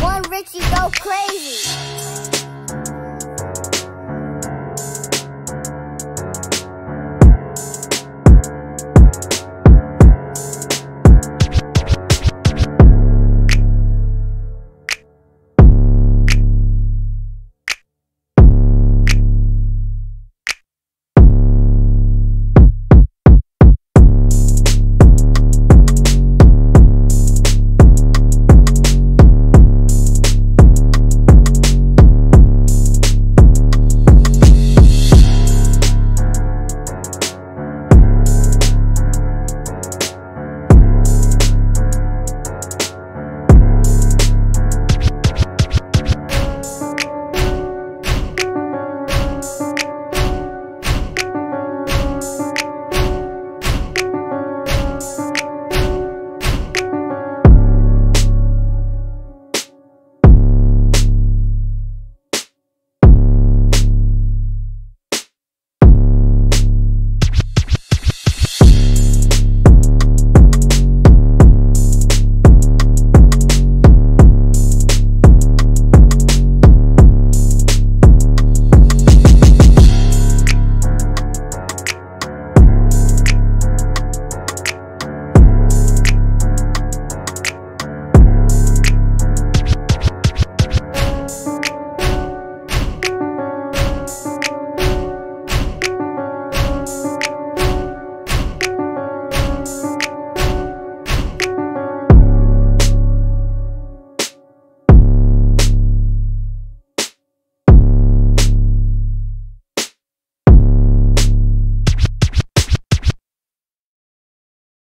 One Richie go crazy.